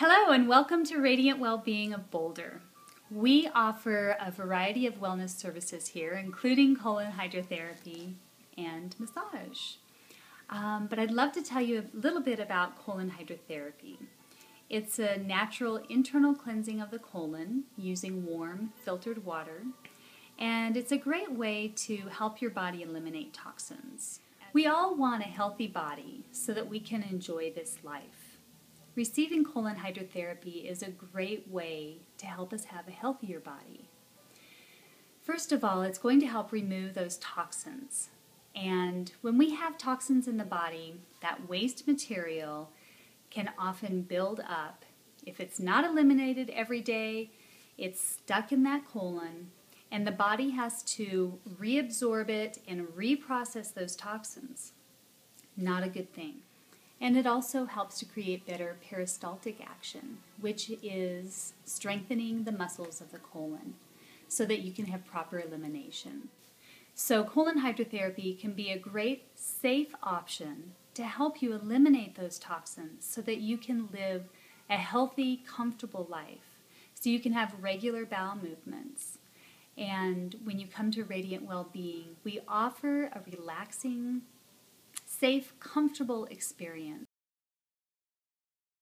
Hello and welcome to Radiant Well Being of Boulder. We offer a variety of wellness services here, including colon hydrotherapy and massage. But I'd love to tell you a little bit about colon hydrotherapy. It's a natural internal cleansing of the colon using warm, filtered water, and it's a great way to help your body eliminate toxins. We all want a healthy body so that we can enjoy this life. Receiving colon hydrotherapy is a great way to help us have a healthier body. First of all, it's going to help remove those toxins. And when we have toxins in the body, that waste material can often build up. If it's not eliminated every day, it's stuck in that colon, and the body has to reabsorb it and reprocess those toxins. Not a good thing. And it also helps to create better peristaltic action, which is strengthening the muscles of the colon so that you can have proper elimination. So colon hydrotherapy can be a great, safe option to help you eliminate those toxins so that you can live a healthy, comfortable life, so you can have regular bowel movements. And when you come to Radiant Well-Being, we offer a relaxing, safe, comfortable experience.